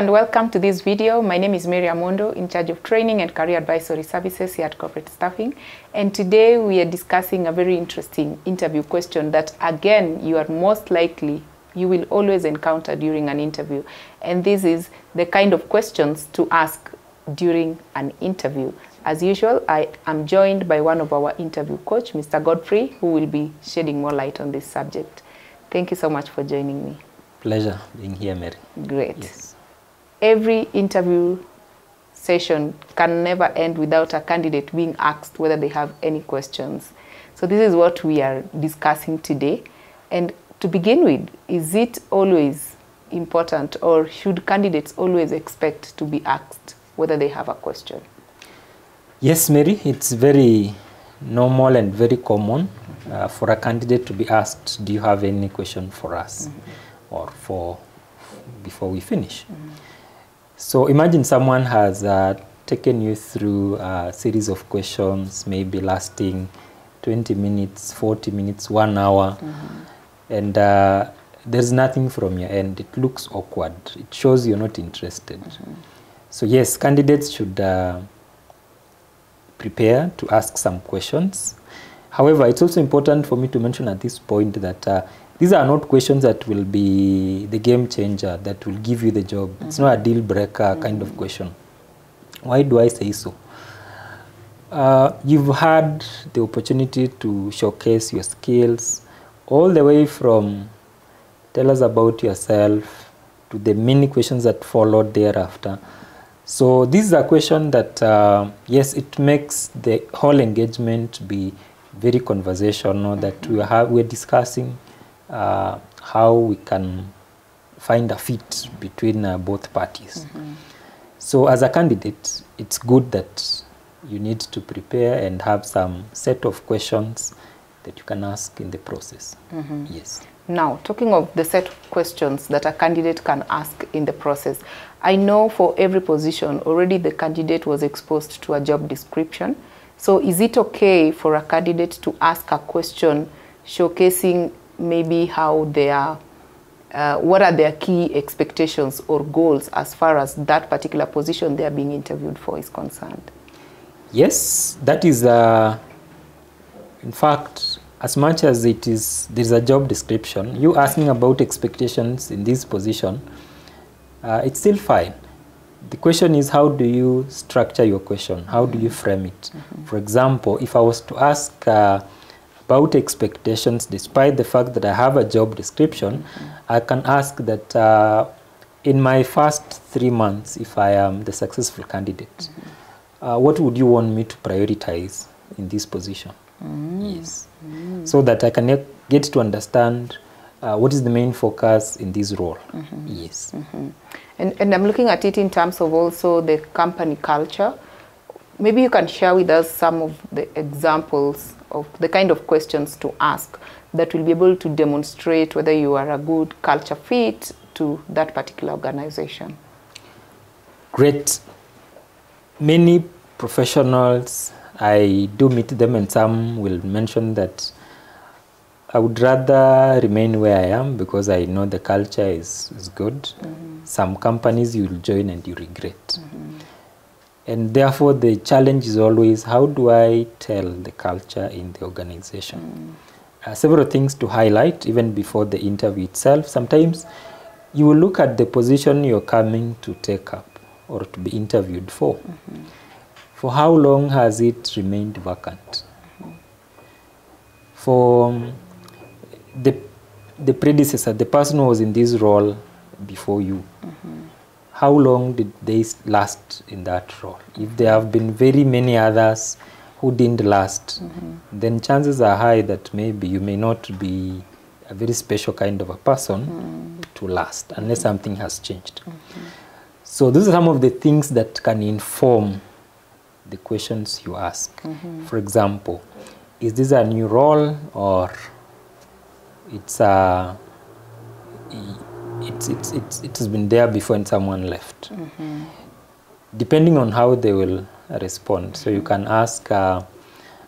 and welcome to this video. My name is Mary Amondo, in charge of Training and Career Advisory Services here at Corporate Staffing. And today we are discussing a very interesting interview question that, again, you will always encounter during an interview. And this is the kind of questions to ask during an interview. As usual, I am joined by one of our interview coach, Mr. Godfrey, who will be shedding more light on this subject. Thank you so much for joining me. Pleasure being here, Mary. Great. Yes. Every interview session can never end without a candidate being asked whether they have any questions. So this is what we are discussing today. And to begin with, is it always important, or should candidates always expect to be asked whether they have a question? Yes, Mary, it's very normal and very common for a candidate to be asked, do you have any question for us? Mm-hmm. Or before we finish. Mm-hmm. So imagine someone has taken you through a series of questions, maybe lasting 20 minutes, 40 minutes, 1 hour, mm-hmm. and there's nothing from your end. It looks awkward. It shows you're not interested. Mm-hmm. So yes, candidates should prepare to ask some questions. However, it's also important for me to mention at this point that these are not questions that will be the game changer, that will give you the job. Mm-hmm. It's not a deal breaker mm-hmm. kind of question. Why do I say so? You've had the opportunity to showcase your skills all the way from tell us about yourself to the many questions that followed thereafter. So this is a question that, yes, it makes the whole engagement be very conversational, mm-hmm. that we're discussing how we can find a fit between both parties. Mm-hmm. So as a candidate, it's good that you need to prepare and have some set of questions that you can ask in the process. Mm-hmm. Yes. Now, talking of the set of questions that a candidate can ask in the process, I know for every position already the candidate was exposed to a job description. So is it okay for a candidate to ask a question showcasing maybe how their, what are their key expectations or goals as far as that particular position they are being interviewed for is concerned? Yes, that is, in fact, as much as it is, there's a job description, you asking about expectations in this position, it's still fine. The question is, how do you structure your question? How do you frame it? Mm-hmm. For example, if I was to ask, about expectations, despite the fact that I have a job description, mm-hmm. I can ask that in my first 3 months, if I am the successful candidate, mm-hmm. What would you want me to prioritize in this position? Mm-hmm. Yes. Mm-hmm. So that I can get to understand what is the main focus in this role. Mm-hmm. Yes. Mm-hmm. And I'm looking at it in terms of also the company culture. Maybe you can share with us some of the examples of the kind of questions to ask that will be able to demonstrate whether you are a good culture fit to that particular organization. Great. Many professionals, I do meet them, and some will mention that I would rather remain where I am because I know the culture is good. Mm-hmm. Some companies you will join and you regret. Mm-hmm. And therefore, the challenge is always, how do I tell the culture in the organization? Mm. Several things to highlight, even before the interview itself. Sometimes you will look at the position you're coming to take up or to be interviewed for. Mm-hmm. For how long has it remained vacant? Mm-hmm. For the predecessor, the person who was in this role before you, mm-hmm. how long did they last in that role? If there have been very many others who didn't last, mm-hmm. then chances are high that maybe you may not be a very special kind of a person mm-hmm. to last, unless mm-hmm. something has changed. Mm-hmm. So these are some of the things that can inform the questions you ask. Mm-hmm. For example, is this a new role, or it's a... It has been there before and someone left, mm-hmm. depending on how they will respond. Mm-hmm. So you can ask,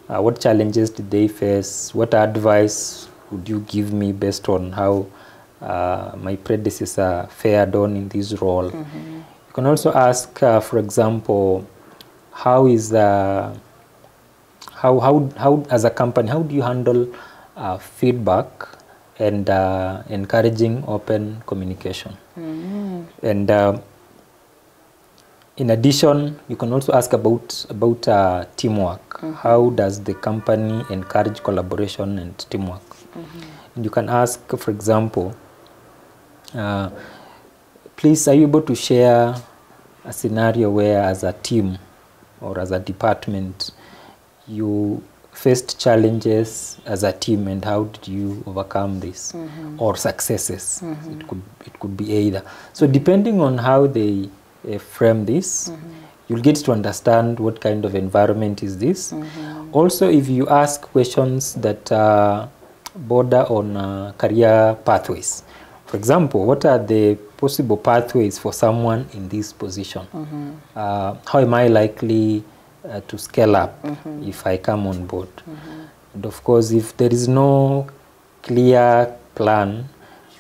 what challenges did they face? What advice would you give me based on how my predecessor fared on in this role? Mm-hmm. You can also ask, for example, how as a company, how do you handle feedback and encouraging open communication? Mm-hmm. And in addition, you can also ask about teamwork. Mm-hmm. How does the company encourage collaboration and teamwork? Mm-hmm. And you can ask, for example, please, are you able to share a scenario where as a team or as a department you faced challenges as a team, and how did you overcome this? Mm-hmm. Or successes. Mm-hmm. It could be either. So depending on how they frame this, mm-hmm, you'll get to understand what kind of environment is this. Mm-hmm. Also, if you ask questions that border on career pathways, for example, what are the possible pathways for someone in this position? Mm-hmm. How am I likely to scale up, mm-hmm, if I come on board? Mm-hmm. And of course, if there is no clear plan,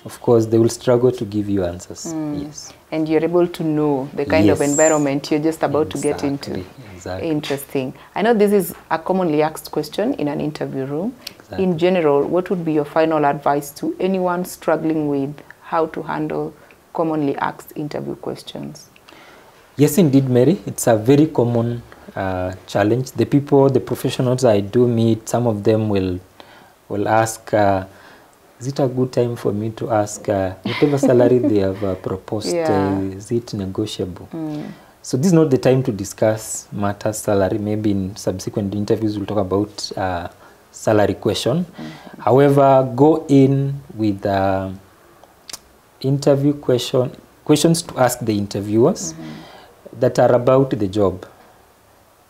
of course, they will struggle to give you answers. Mm. Yes. And you're able to know the kind, yes, of environment you're just about, exactly, to get into. Exactly. Interesting. I know this is a commonly asked question in an interview room. Exactly. In general, what would be your final advice to anyone struggling with how to handle commonly asked interview questions? Yes, indeed, Mary. It's a very common challenge. The professionals I do meet, some of them will ask, is it a good time for me to ask whatever salary they have proposed, yeah, is it negotiable? Mm. So this is not the time to discuss matters salary. Maybe in subsequent interviews we'll talk about salary question. Mm-hmm. However, go in with interview questions to ask the interviewers, mm-hmm, that are about the job,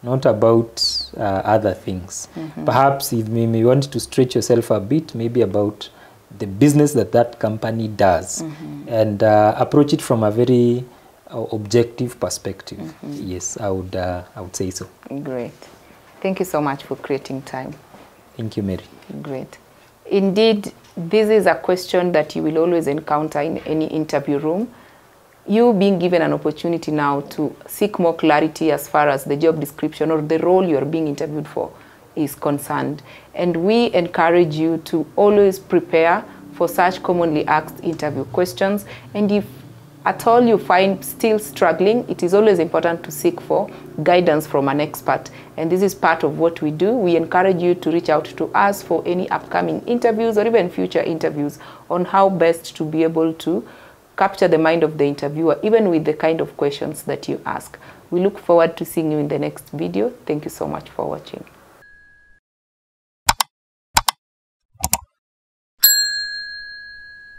not about other things. Mm-hmm. Perhaps if you may want to stretch yourself a bit, maybe about the business that company does, mm-hmm, and approach it from a very objective perspective. Mm-hmm. Yes, I would say so. Great. Thank you so much for creating time. Thank you, Mary. Great. Indeed, this is a question that you will always encounter in any interview room. You being given an opportunity now to seek more clarity as far as the job description or the role you are being interviewed for is concerned, and we encourage you to always prepare for such commonly asked interview questions. And if at all you find still struggling, it is always important to seek for guidance from an expert, and this is part of what we do. We encourage you to reach out to us for any upcoming interviews or even future interviews on how best to be able to capture the mind of the interviewer, even with the kind of questions that you ask. We look forward to seeing you in the next video. Thank you so much for watching.